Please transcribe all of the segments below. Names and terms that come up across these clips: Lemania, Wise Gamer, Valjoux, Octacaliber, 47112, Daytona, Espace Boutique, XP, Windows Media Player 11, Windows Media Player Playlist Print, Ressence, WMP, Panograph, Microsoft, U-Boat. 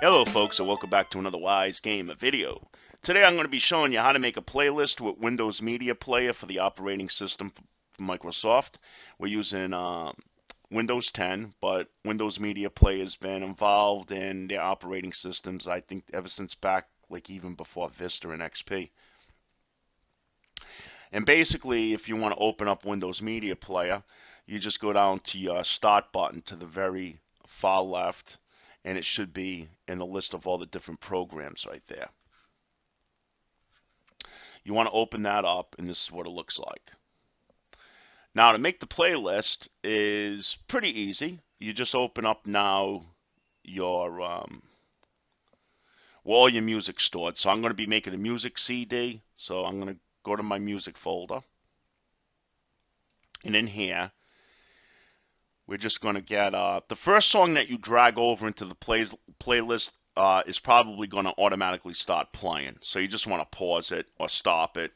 Hello folks, and welcome back to another Wise Gamer video. Today I'm going to be showing you how to make a playlist with Windows Media Player for the operating system from Microsoft. We're using Windows 10, but Windows Media Player has been involved in their operating systems, I think, ever since back, like even before Vista and XP. And basically, if you want to open up Windows Media Player, you just go down to your Start button to the very far left, and it should be in the list of all the different programs right there. You want to open that up, and this is what it looks like. Now, to make the playlist is pretty easy. You just open up now your where all your music's stored. So I'm going to be making a music CD. So I'm going to go to my music folder, and in here, we're just going to get the first song that you drag over into the playlist is probably going to automatically start playing. So you just want to pause it or stop it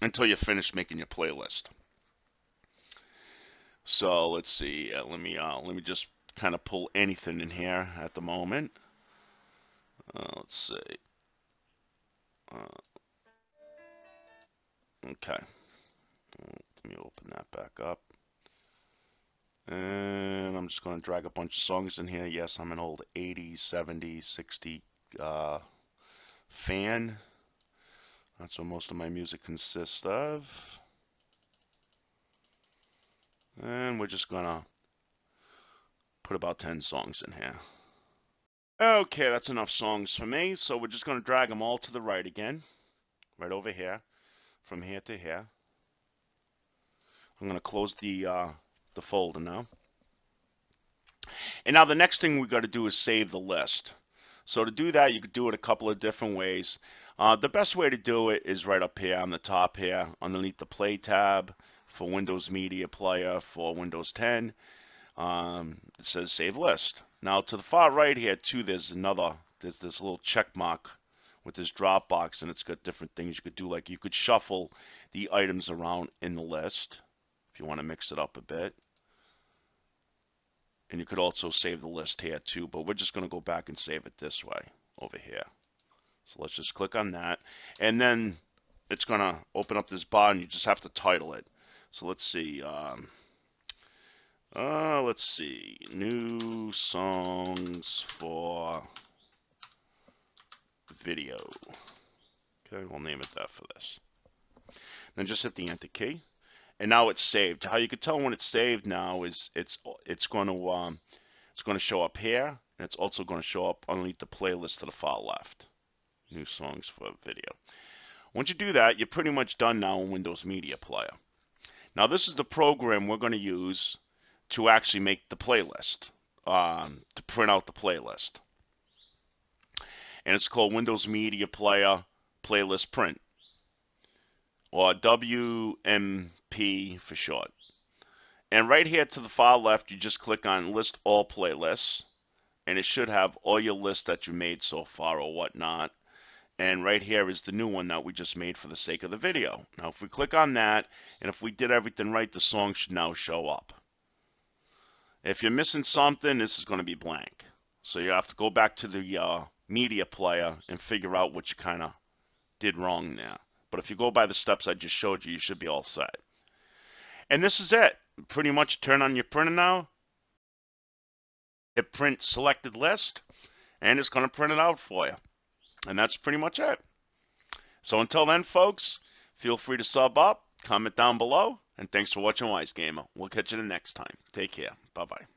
until you're finished making your playlist. So let's see. Let me just kind of pull anything in here at the moment. Let's see. Okay. Let me open that back up. And I'm just going to drag a bunch of songs in here. Yes, I'm an old 80s, 70s, 60s fan. That's what most of my music consists of. And we're just going to put about 10 songs in here. Okay, that's enough songs for me. So we're just going to drag them all to the right again. Right over here. From here to here. I'm going to close the folder now. And now the next thing we've got to do is save the list. So to do that, you could do it a couple of different ways. The best way to do it is right up here on the top here, underneath the Play tab for Windows Media Player for Windows 10. It says Save List. Now to the far right here too, there's this little check mark with this drop box, and it's got different things you could do. Like you could shuffle the items around in the list if you want to mix it up a bit. And you could also save the list here too, but we're just going to go back and save it this way over here. So let's just click on that, and then it's going to open up this bar, and you just have to title it. So let's see. Let's see. New songs for video. Okay, we'll name it that for this. Then just hit the Enter key. And now it's saved. How you can tell when it's saved now is it's going to show up here, and it's also going to show up underneath the playlist to the far left. New songs for video. Once you do that, you're pretty much done now in Windows Media Player. Now this is the program we're going to use to actually make the playlist, to print out the playlist, and it's called Windows Media Player Playlist Print, or WMP for short. And right here to the far left, you just click on List All Playlists, and it should have all your lists that you made so far or whatnot. And right here is the new one that we just made for the sake of the video. Now if we click on that, and if we did everything right, the song should now show up. If you're missing something, this is going to be blank. So you have to go back to the media player and figure out what you kind of did wrong there. But if you go by the steps I just showed you, you should be all set. And this is it. Pretty much turn on your printer now. Hit print selected list, and it's going to print it out for you. And that's pretty much it. So until then, folks, feel free to sub up, comment down below, and thanks for watching Wise Gamer. We'll catch you the next time. Take care. Bye-bye.